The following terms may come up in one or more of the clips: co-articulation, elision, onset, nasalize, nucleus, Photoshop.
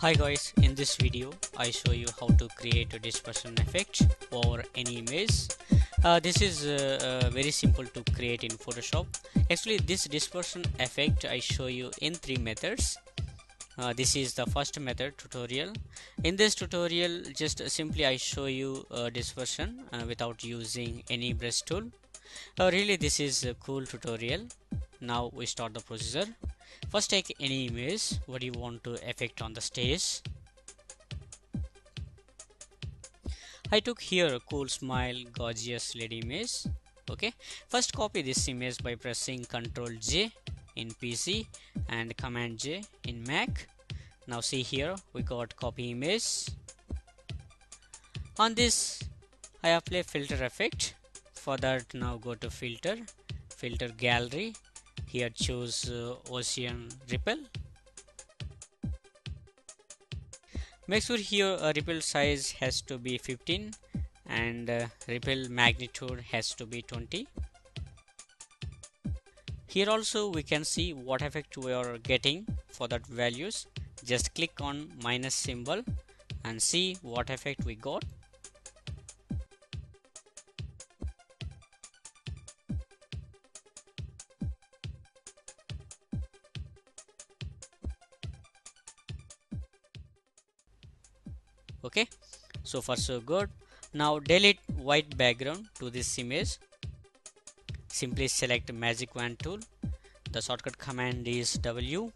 Hi guys, in this video I show you how to create a dispersion effect over any image. This is very simple to create in Photoshop. Actually this dispersion effect I show you in three methods. This is the first method tutorial. In this tutorial just simply I show you dispersion without using any brush tool. Really this is a cool tutorial. Now we start the procedure. First take any image what you want to affect on the stage. I took here a cool smile gorgeous lady image. Okay, first copy this image by pressing Ctrl J in PC and Command J in Mac. Now see here we got copy image. On this I apply filter effect. For that now go to filter gallery. Here choose ocean ripple. Make sure here ripple size has to be 15 and ripple magnitude has to be 20. Here also we can see what effect we are getting. For that values just click on minus symbol and see what effect we got. Okay, so far so good. Now delete white background to this image. Simply select magic wand tool. The shortcut command is W.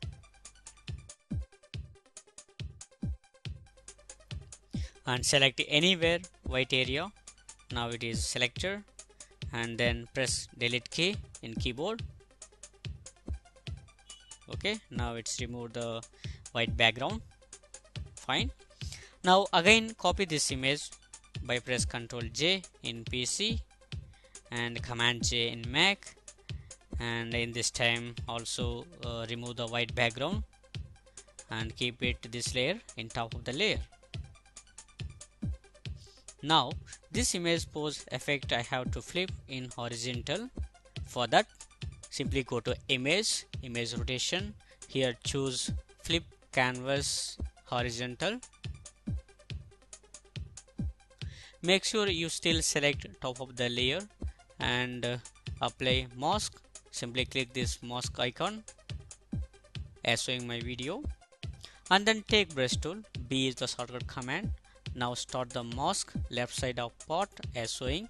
And select anywhere white area. Now it is selector. And then press delete key in keyboard. Okay, now it's removed the white background. Fine. Now again copy this image by press Ctrl J in PC and Command J in Mac, and in this time also remove the white background and keep it this layer in top of the layer. Now this image pose effect I have to flip in horizontal. For that simply go to image rotation. Here choose flip canvas horizontal. Make sure you still select top of the layer and apply mask. Simply click this mask icon as showing my video and then take brush tool. B is the shortcut command. Now start the mask left side of part as showing.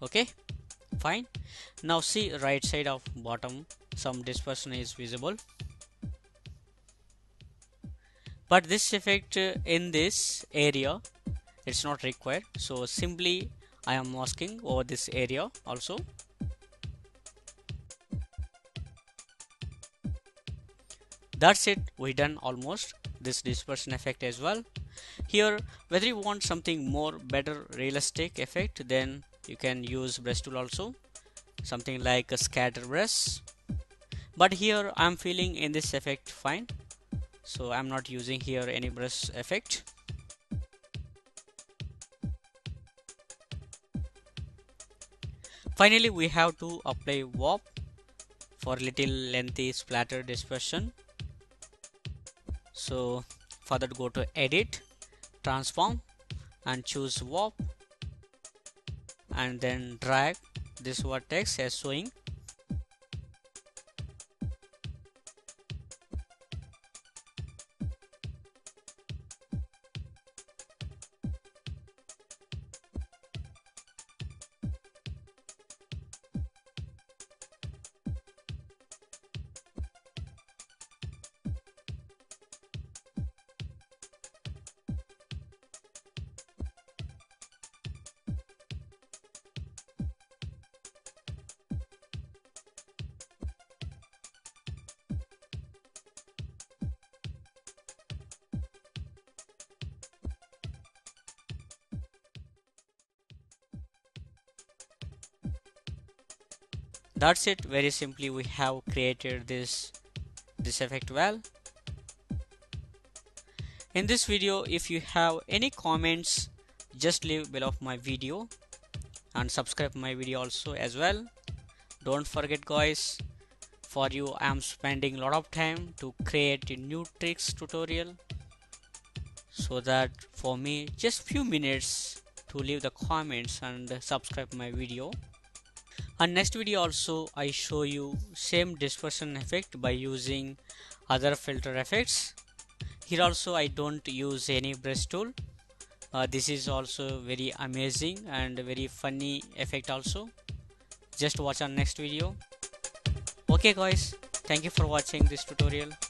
Okay, fine. Now see right side of bottom some dispersion is visible, but this effect in this area it's not required, so simply I am masking over this area also. That's it, we done almost this dispersion effect as well. Here whether you want something more better realistic effect, then you can use brush tool also, something like a scatter brush. But here I'm feeling in this effect fine, so I'm not using here any brush effect. Finally we have to apply warp for little lengthy splatter dispersion. So for that go to edit, transform and choose warp and then drag this vertex as showing. That's it, very simply we have created this effect well. In this video if you have any comments just leave below my video and subscribe my video also as well. Don't forget guys, for you I am spending a lot of time to create a new tricks tutorial, so that for me just few minutes to leave the comments and subscribe my video. And next video also I show you same dispersion effect by using other filter effects. Here also I don't use any brush tool. This is also very amazing and very funny effect also. Just watch our next video. Okay guys, thank you for watching this tutorial.